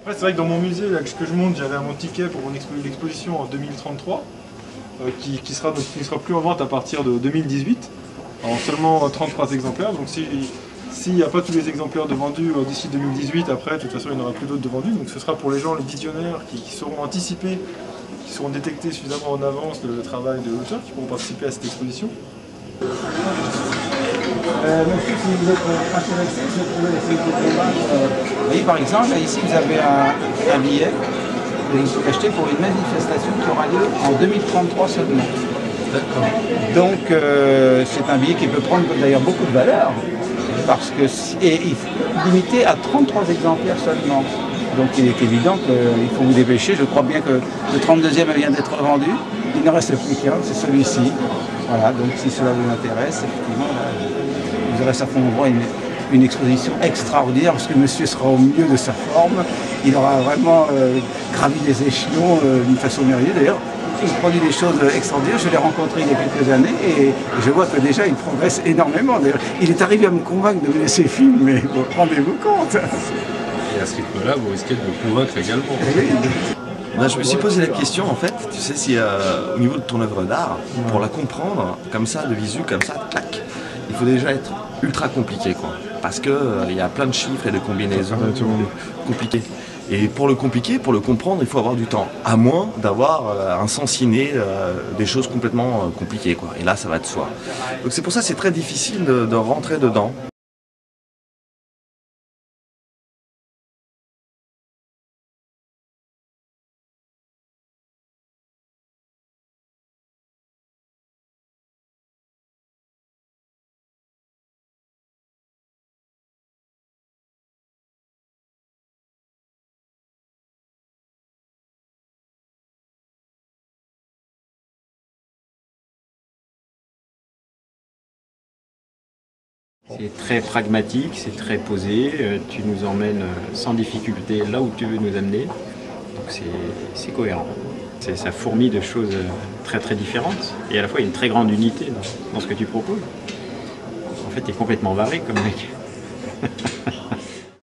Après, c'est vrai que dans mon musée, là, ce que je monte, j'avais mon ticket pour mon l'exposition en 2033, qui sera plus en vente à partir de 2018, en seulement 33 exemplaires. Donc s'il n'y a pas tous les exemplaires de vendus d'ici 2018, après, de toute façon, il n'y en aura plus d'autres de vendus. Donc ce sera pour les gens, les visionnaires, qui sauront anticiper, qui sauront détecter suffisamment en avance le travail de l'auteur, qui pourront participer à cette exposition. Monsieur, si vous êtes intéressé, je trouvais les feuilles de fromage. Vous voyez, par exemple, là, ici, vous avez un billet acheté pour une manifestation qui aura lieu en 2033 seulement. D'accord. Donc, c'est un billet qui peut prendre d'ailleurs beaucoup de valeur, parce que est limité à 33 exemplaires seulement. Donc, il est évident qu'il faut vous dépêcher. Je crois bien que le 32e vient d'être vendu. Il ne reste plus qu'un, c'est celui-ci. Voilà, donc si cela vous intéresse, effectivement, vous aurez certainement droit à une exposition extraordinaire, parce que monsieur sera au mieux de sa forme. Il aura vraiment gravi des échelons d'une façon merveilleuse. D'ailleurs, il produit des choses extraordinaires. Je l'ai rencontré il y a quelques années et je vois que déjà il progresse énormément. D'ailleurs, il est arrivé à me convaincre de me laisser filmer, mais bon, rendez-vous compte. Et à ce rythme-là, vous risquez de me convaincre également. Oui. Là, je me suis posé la question, en fait, tu sais, si au niveau de ton œuvre d'art, pour la comprendre, comme ça, de visu, comme ça, tac, il faut déjà être ultra compliqué, quoi. Parce qu'il y a plein de chiffres et de combinaisons compliquées. Et pour le compliquer, pour le comprendre, il faut avoir du temps. À moins d'avoir un sens inné des choses complètement compliquées, quoi. Et là, ça va de soi. Donc c'est pour ça que c'est très difficile de rentrer dedans. C'est très pragmatique, c'est très posé, tu nous emmènes sans difficulté là où tu veux nous amener, donc c'est cohérent. Ça fourmille de choses très très différentes et à la fois il y a une très grande unité dans ce que tu proposes. En fait, tu es complètement barré comme mec.